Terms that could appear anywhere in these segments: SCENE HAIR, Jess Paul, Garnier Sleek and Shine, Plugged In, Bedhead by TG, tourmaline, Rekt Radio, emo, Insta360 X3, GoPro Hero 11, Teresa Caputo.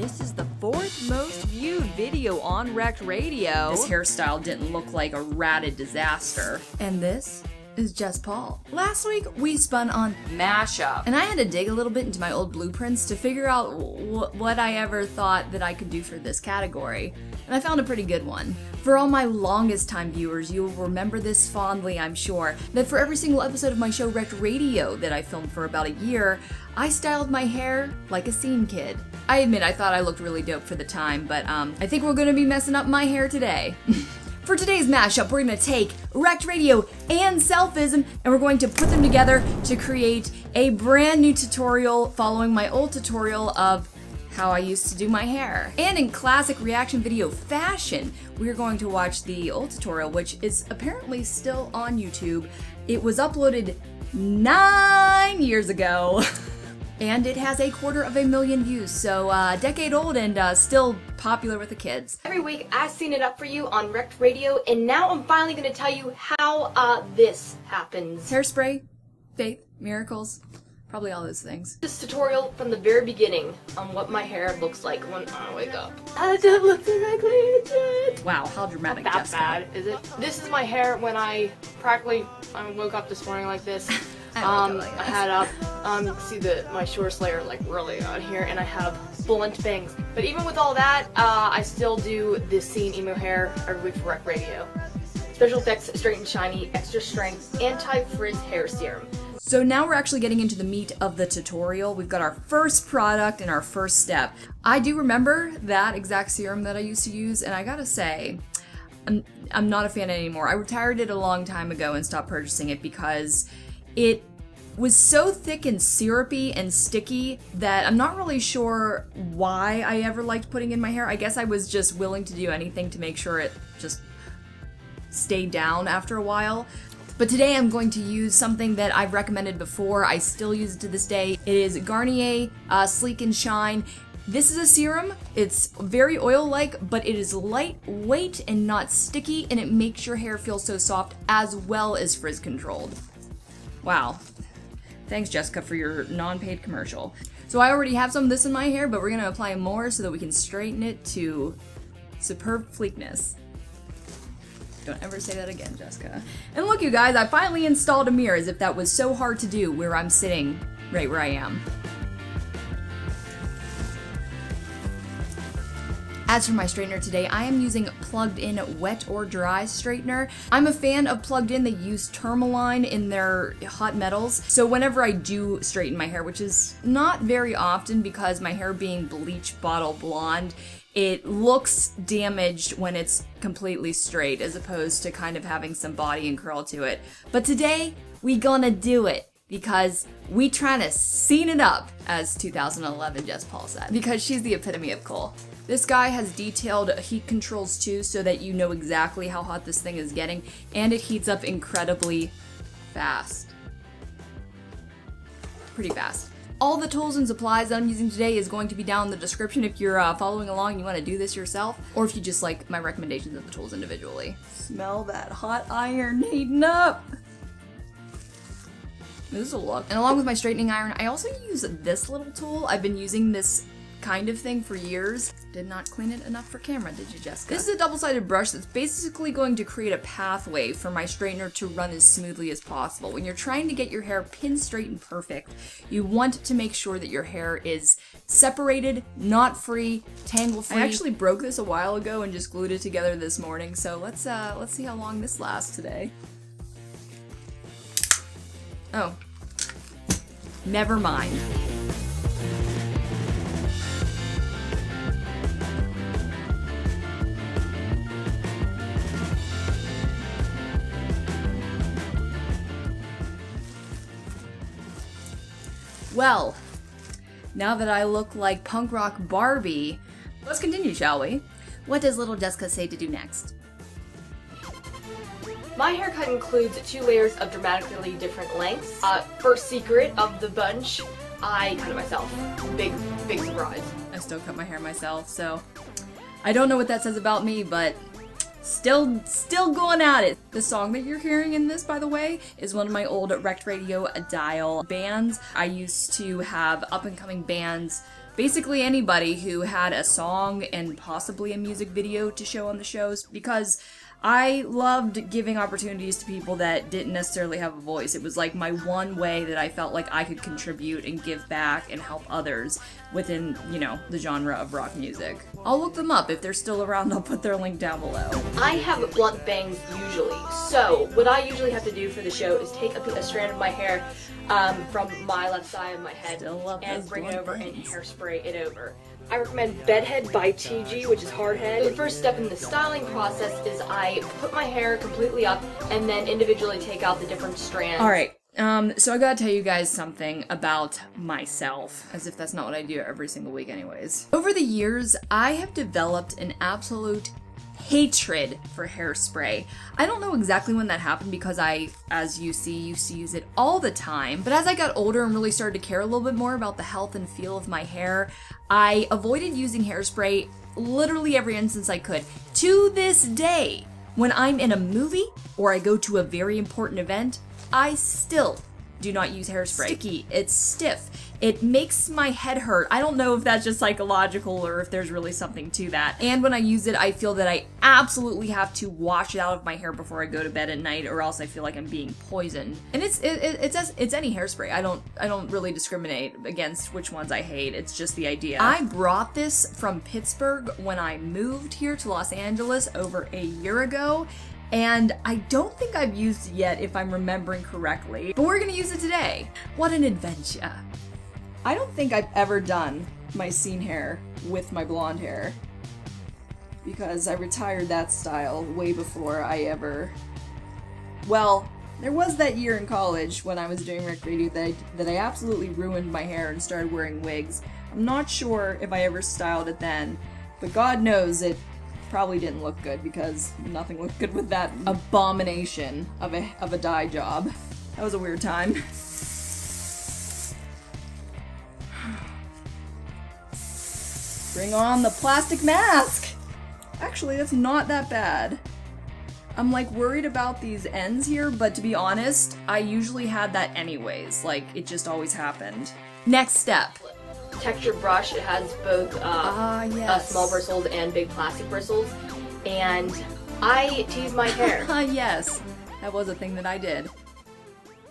This is the fourth most viewed video on Rekt Radio. This hairstyle didn't look like a ratted disaster. And this is Jess Paul. Last week, we spun on mashup, and I had to dig a little bit into my old blueprints to figure out what I ever thought that I could do for this category, and I found a pretty good one. For all my longest time viewers, you will remember this fondly, I'm sure, that for every single episode of my show Rekt Radio that I filmed for about a year, I styled my hair like a scene kid. I admit I thought I looked really dope for the time, but I think we're gonna be messing up my hair today. For today's mashup, we're gonna take Rekt Radio and selfism, and we're going to put them together to create a brand new tutorial following my old tutorial of how I used to do my hair. And in classic reaction video fashion, we're going to watch the old tutorial, which is apparently still on YouTube. It was uploaded 9 years ago. And it has 250,000 views, so decade old and still popular with the kids. Every week I seen it up for you on Rekt Radio, and now I'm finally going to tell you how this happens. Hairspray, faith, miracles, probably all those things. This tutorial from the very beginning on what my hair looks like when I wake up. I don't look directly at it. Wow, how dramatic. Not that bad, is it? This is my hair when I woke up this morning like this. I had up, see my shortest layer like really on here, and I have blunt bangs. But even with all that, I still do the scene emo hair every week for Rekt Radio. Special effects, straight and shiny, extra strength, anti-frizz hair serum. So now we're actually getting into the meat of the tutorial. We've got our first product and our first step. I do remember that exact serum that I used to use, and I gotta say, I'm not a fan anymore. I retired it a long time ago and stopped purchasing it because it was so thick and syrupy and sticky that I'm not really sure why I ever liked putting in my hair. I guess I was just willing to do anything to make sure it just stayed down after a while. But today I'm going to use something that I've recommended before. I still use it to this day. It is Garnier Sleek and Shine. This is a serum. It's very oil-like, but it is lightweight and not sticky, and it makes your hair feel so soft as well as frizz controlled. Wow. Thanks, Jessica, for your non-paid commercial. So I already have some of this in my hair, but we're gonna apply more so that we can straighten it to superb fleekness. Don't ever say that again, Jessica. And look, you guys, I finally installed a mirror, as if that was so hard to do where I'm sitting right where I am. As for my straightener today, I am using Plugged In Wet or Dry Straightener. I'm a fan of Plugged In. They use tourmaline in their hot metals. So whenever I do straighten my hair, which is not very often because my hair being bleach bottle blonde, it looks damaged when it's completely straight as opposed to kind of having some body and curl to it. But today, we gonna do it, because we trying to scene it up, as 2011 Jess Paul said, because she's the epitome of cool. This guy has detailed heat controls too, so that you know exactly how hot this thing is getting, and it heats up incredibly fast. Pretty fast. All the tools and supplies that I'm using today is going to be down in the description if you're following along and you want to do this yourself, or if you just like my recommendations of the tools individually. Smell that hot iron heating up! This is a look. And along with my straightening iron, I also use this little tool. I've been using this kind of thing for years. Did not clean it enough for camera, did you, Jessica? This is a double-sided brush that's basically going to create a pathway for my straightener to run as smoothly as possible. When you're trying to get your hair pin straight and perfect, you want to make sure that your hair is separated, knot free, tangle free. I actually broke this a while ago and just glued it together this morning, so let's see how long this lasts today. Oh, never mind. Well, now that I look like punk rock Barbie, let's continue, shall we? What does little Jessica say to do next? My haircut includes 2 layers of dramatically different lengths. First secret of the bunch, I cut it myself. Big surprise. I still cut my hair myself, so I don't know what that says about me, but still going at it. The song that you're hearing in this, by the way, is one of my old Rekt Radio Dial bands. I used to have up-and-coming bands basically anybody who had a song and possibly a music video to show on the shows, because I loved giving opportunities to people that didn't necessarily have a voice. It was like my one way that I felt like I could contribute and give back and help others within, you know, the genre of rock music. I'll look them up. If they're still around, I'll put their link down below. I have blunt bangs usually, so what I usually have to do for the show is take a strand of my hair from my left side of my head and bring it over and hairspray it over. I recommend Bedhead by TG, which is hard head. The first step in the styling process is I put my hair completely up and then individually take out the different strands. Alright, so I gotta tell you guys something about myself, as if that's not what I do every single week anyways. Over the years, I have developed an absolute hatred for hairspray. I don't know exactly when that happened because I, as you see, used to use it all the time, but as I got older and really started to care a little bit more about the health and feel of my hair, I avoided using hairspray literally every instance I could. To this day, when I'm in a movie or I go to a very important event, I still do not use hairspray. Sticky, it's stiff, it makes my head hurt. I don't know if that's just psychological or if there's really something to that. And when I use it, I feel that I absolutely have to wash it out of my hair before I go to bed at night, or else I feel like I'm being poisoned. And it's any hairspray. I don't really discriminate against which ones I hate. It's just the idea. I brought this from Pittsburgh when I moved here to Los Angeles over a year ago, and I don't think I've used it yet, if I'm remembering correctly, but we're gonna use it today. What an adventure. I don't think I've ever done my scene hair with my blonde hair, because I retired that style way before I ever... Well, there was that year in college when I was doing Rekt Radio that I absolutely ruined my hair and started wearing wigs. I'm not sure if I ever styled it then, but God knows it probably didn't look good, because nothing looked good with that abomination of a dye job. That was a weird time. Bring on the plastic mask! Actually, that's not that bad. I'm like worried about these ends here, but to be honest, I usually had that anyways. Like, it just always happened. Next step. Texture brush. It has both small bristles and big plastic bristles, and I tease my hair. Yes, that was a thing that I did.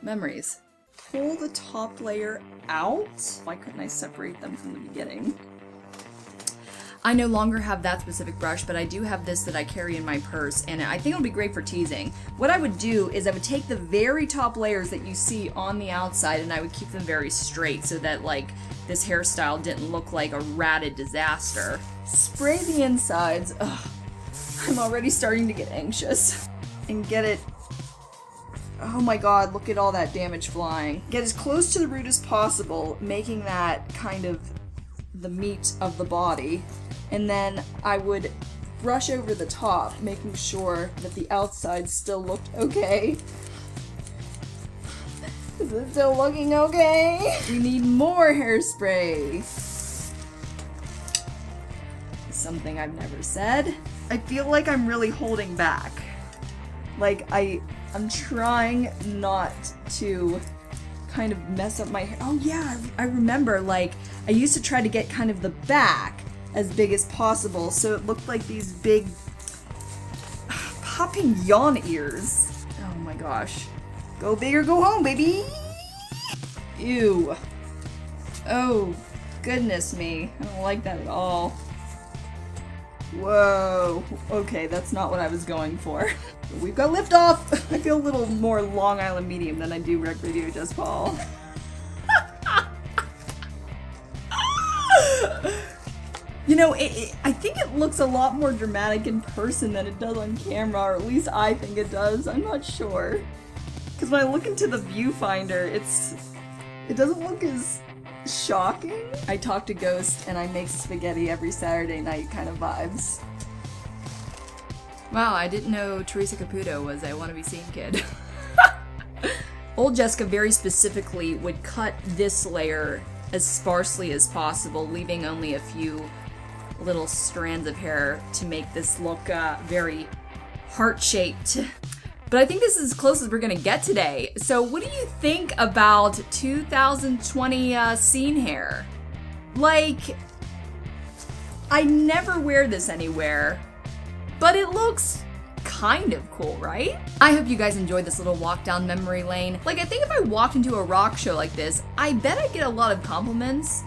Memories. Pull the top layer out. Why couldn't I separate them from the beginning? I no longer have that specific brush, but I do have this that I carry in my purse, and I think it'll be great for teasing. What I would do is I would take the very top layers that you see on the outside, and I would keep them very straight so that, like, this hairstyle didn't look like a ratted disaster. Spray the insides. Ugh, I'm already starting to get anxious. And get it... Oh my god, look at all that damage flying. Get as close to the root as possible, making that kind of the meat of the body. And then I would brush over the top, making sure that the outside still looked okay. Is it still looking okay? We need more hairspray. Something I've never said. I feel like I'm really holding back. Like, I'm trying not to kind of mess up my hair. Oh yeah, I remember, like, I used to try to get kind of the back as big as possible, so it looked like these big popping yawn ears. Oh my gosh. Go big or go home, baby! Ew. Oh, goodness me. I don't like that at all. Whoa. Okay, that's not what I was going for. We've got liftoff! I feel a little more Long Island Medium than I do Rekt Radio Jess Paul. You know, I think it looks a lot more dramatic in person than it does on camera, or at least I think it does. I'm not sure. Because when I look into the viewfinder, it doesn't look as shocking. I talk to ghosts and I make spaghetti every Saturday night kind of vibes. Wow, I didn't know Teresa Caputo was a wannabe scene kid. Old Jessica very specifically would cut this layer as sparsely as possible, leaving only a few little strands of hair to make this look very heart-shaped. But I think this is as close as we're gonna get today. So what do you think about 2020 scene hair? Like, I never wear this anywhere, but it looks kind of cool, right? I hope you guys enjoyed this little walk down memory lane. Like, I think if I walked into a rock show like this, I bet I'd get a lot of compliments,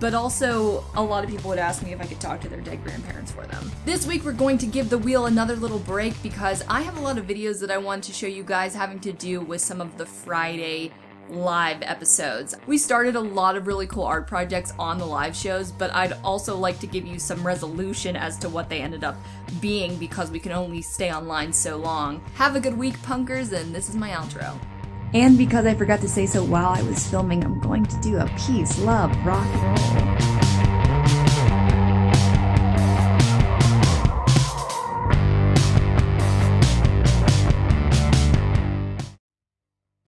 but also a lot of people would ask me if I could talk to their dead grandparents for them. This week we're going to give the wheel another little break because I have a lot of videos that I want to show you guys having to do with some of the Friday live episodes. We started a lot of really cool art projects on the live shows, but I'd also like to give you some resolution as to what they ended up being because we can only stay online so long. Have a good week, punkers, and this is my outro. And because I forgot to say so while I was filming, I'm going to do a peace, love, rock and roll.